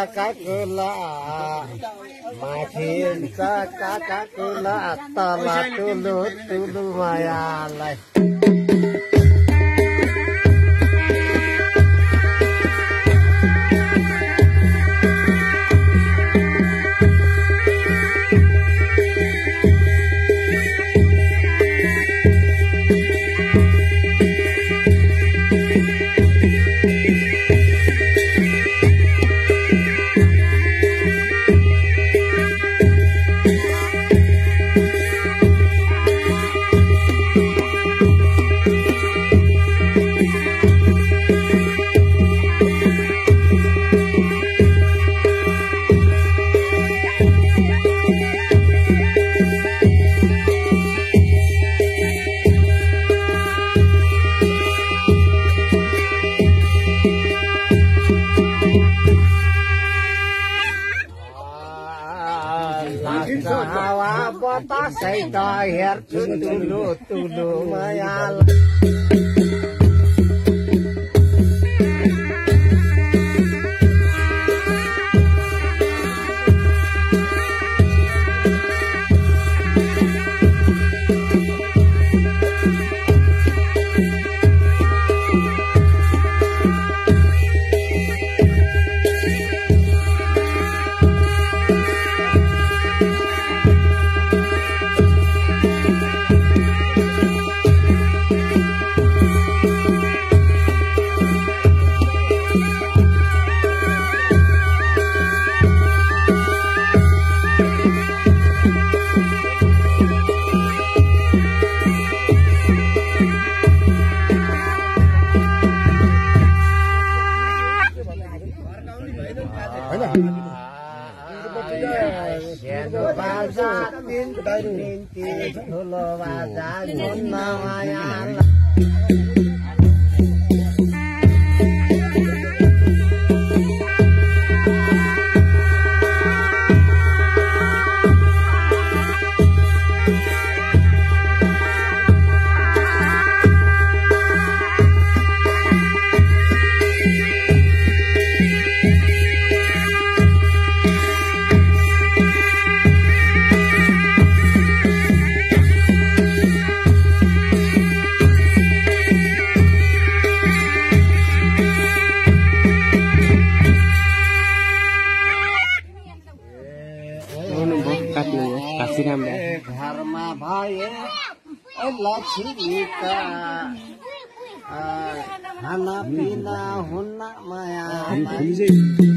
kakak kula makin kakak kula telah tulu mayalai. Hawa kota saya dahir tulu mayal. Hana pina hunna maya.